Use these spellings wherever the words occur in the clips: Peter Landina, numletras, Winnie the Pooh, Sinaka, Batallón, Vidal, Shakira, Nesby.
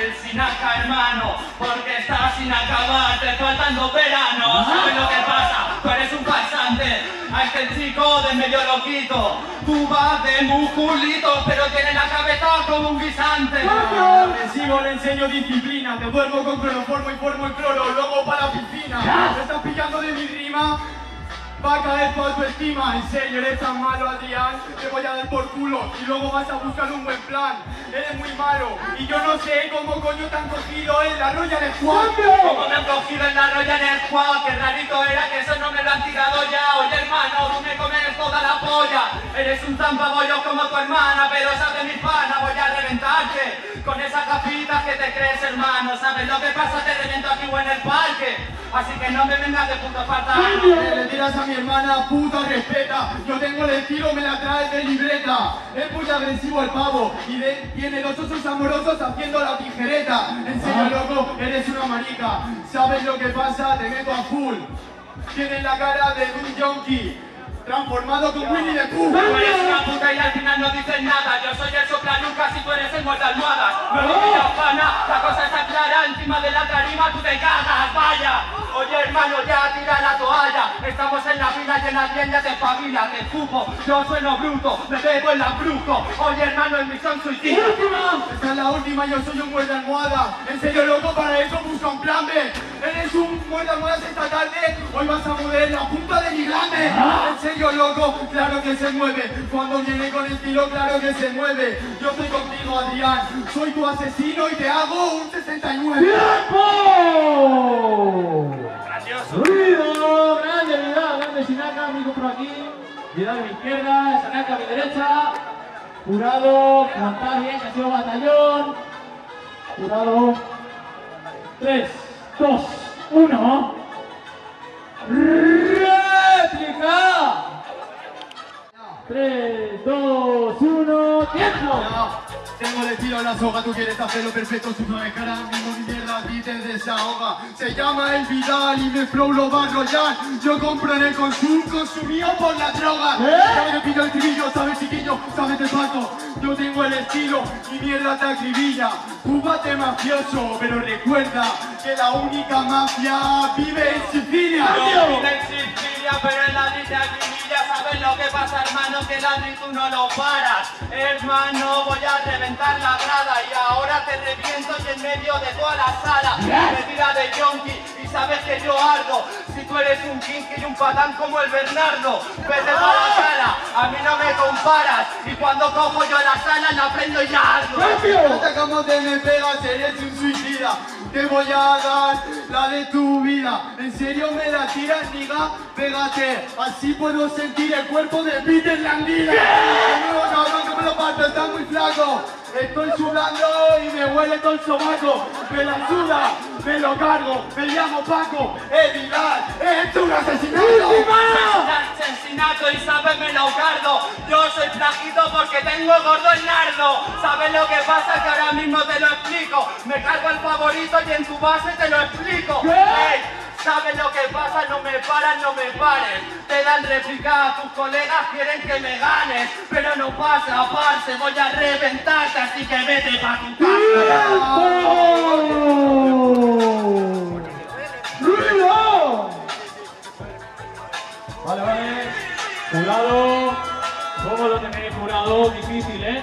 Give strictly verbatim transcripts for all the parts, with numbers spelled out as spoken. el Sinaka, hermano, porque estás sin acabar, te faltan dos veranos. ¿Sabes lo que pasa? Tú eres un pasante, a este chico de medio loquito. Tú vas de musculitos, pero tiene la cabeza como un guisante. Sigo, le enseño disciplina, te vuelvo con cloroformo y formo el cloro, luego para la piscina. ¿Te estás pillando de mi rima? Va a caer tu autoestima. En serio, eres tan malo, Adrián, te voy a dar por culo y luego vas a buscar un buen plan. Eres muy malo y yo no sé cómo coño te han cogido en la Royal Squad. ¿Cómo me han cogido en la Royal Squad? Qué rarito era que eso no me lo han tirado ya. Oye, hermano, tú me comes toda la polla. Eres un zampabollo como tu hermana, pero sabes mi pana, voy a reventarte con esas gafitas que te crees, hermano. ¿Sabes lo que pasa? Te reviento aquí o en el parque. Así que no me vengas de puta pata. Le tiras a mi hermana, puta, respeta. Yo tengo el estilo, me la traes de libreta. Es muy agresivo el pavo y de, tiene los osos amorosos haciendo la tijereta. En serio, loco, eres una marica. ¿Sabes lo que pasa? Te meto a full. Tienes la cara de un yonki transformado con Winnie the Pooh. Tú eres una puta y al final no dices nada. Yo soy el soplanucas y tú eres el muerto almohadas. No lo digas, pana, la cosa está clara. Encima de la tarima tú te cagas, vaya. Oye, hermano, ya tira la toalla. Estamos en la vida y en la tienda de familia. Te escupo, yo sueno bruto, me pego el abruco. Oye, hermano, en mi son suicida. Esta es la última, yo soy un muerto almohada. En serio, loco, para eso busca un plan B. Eres un muerto almohadas esta tarde. Hoy vas a mover la punta de mi grande. En serio, loco, claro que se mueve. Cuando viene con estilo, claro que se mueve. Yo estoy contigo, Adrián. Soy tu asesino y te hago un sesenta y nueve. ¡Tiempo! ¡Ruido! Grande Vidal, grande Sinaka, amigo por aquí. Vidal a mi izquierda, Sinaka a mi derecha. Jurado, cantar bien, que ha sido Batallón. Jurado. tres, dos, uno. ¡Réplica! tres, dos, uno, ¡tiempo! Tengo de tiro a la soga, tú quieres hacerlo perfecto, si no es cara, mismo mi mierda a ti te desahoga. Se llama el Vidal y me flow lo va a rollar. Yo compro en el consum, consumido por la droga. ¿Eh? Sabes que pillo el tribillo, sabes chiquillo, sabes de pato. Yo tengo el estilo y mierda te acribilla. Cúbate mafioso, pero recuerda que la única mafia vive en Sicilia. No, vive en Sicilia, pero en la lista aquí. ¿Sabes lo que pasa, hermano? Que el ladri tú no lo paras. Hermano, voy a reventar la grada y ahora te reviento y en medio de toda la sala. Me tira de yonki y sabes que yo ardo. Si tú eres un kinky y un patán como el Bernardo, vete para la sala, a mí no me comparas. Y cuando cojo yo la sala, la prendo y ya ardo. No te como te me pegas, eres un suicida. Te voy a dar la de tu vida. En serio me la tiras, niga, pégate. Así puedo sentir el cuerpo de Peter Landina. No, cabrón, que me lo parto, está muy flaco. Estoy sudando y me huele todo el sobaco. Me la suda, me lo cargo, me llamo Paco. ¡Eh, Vidal! ¡Es un asesinato! ¡Asesinato! Y sabes, me lo cargo. Yo soy flaquito porque tengo gordo el nardo. ¿Sabes lo que pasa? Que ahora mismo te lo explico. Me cargo el favorito y en tu base te lo explico. Hey, ¿sabes lo que pasa? No me paras, no me pares. Te dan réplica, tus colegas quieren que me ganes. Pero no pasa, parce, voy a reventarte. Así que vete pa' tu casa. ¡Ruido! Vale, vale. Jurado. ¿Cómo lo tenéis, jurado? Difícil, ¿eh?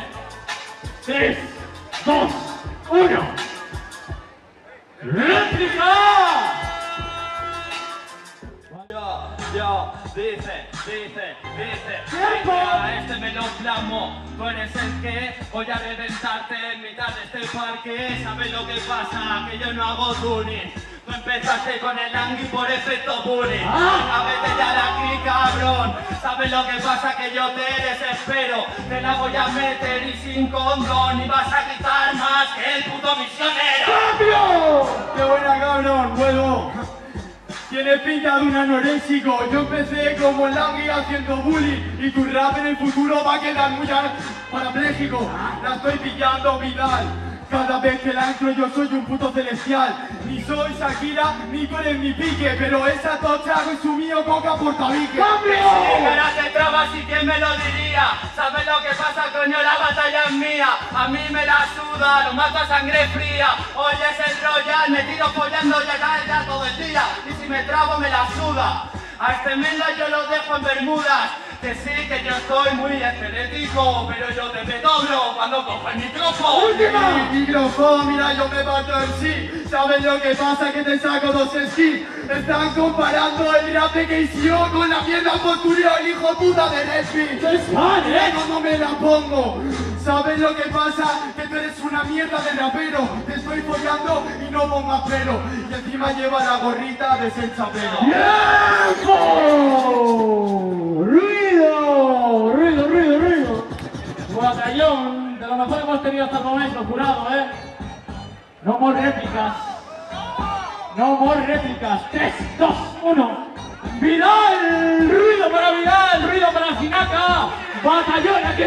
tres, dos, uno. ¡Réplica! Yo, yo, dice, dice, dice, ¡tiempo! A este me lo clamo. Tú eres el que voy a reventarte en mitad de este parque. ¿Sabes lo que pasa? Que yo no hago tuning. Tú empezaste con el angui por efecto bullying. A veces ya la aquí, cabrón. ¿Sabes lo que pasa? Que yo te desespero. Te la voy a meter y sin condón. Y vas a gritar más que el puto misionero. ¡Cambio! ¡Qué buena, cabrón! ¡Vuelvo! Tienes pinta de un anoréxico. Yo empecé como el angui haciendo bullying. Y tu rap en el futuro va a quedar muy parapléjico. La estoy pillando, Vidal. Cada vez que la entro yo soy un puto celestial. Ni soy Shakira, ni tú eres mi pique, pero esa tocha hago su mío coca por tabique. ¡Cambio! Si cara te trabas y quién me lo diría. ¿Sabes lo que pasa, coño? La batalla es mía. A mí me la suda, lo mato a sangre fría. Hoy es el Royal, me tiro follando ya cada todo el día. Y si me trabo me la suda. A este mendo yo lo dejo en Bermudas. Que sí, que yo soy muy esquelético, pero yo te me doblo cuando cojo el micrófono. ¡Última! Mi micrófono, mira, yo me bato en sí. ¿Sabes lo que pasa? Que te saco dos skis. Están comparando el rap que hicieron con la mierda postura el hijo puta de Nesby. ¡Es mal, eh! No, no me la pongo. ¿Sabes lo que pasa? Que tú eres una mierda de rapero. Te estoy follando y no pongas pelo. Y encima lleva la gorrita de ser chapero. ¡Tiempo! ¡Ruido! ¡Ruido, ruido, ruido! Batallón, de lo mejor hemos tenido hasta el momento, jurado, ¿eh? No more réplicas. No more réplicas. tres, dos, uno. ¡Vidal! ¡Ruido para Vidal! ¡Ruido para Sinaka! ¡Batallón aquí!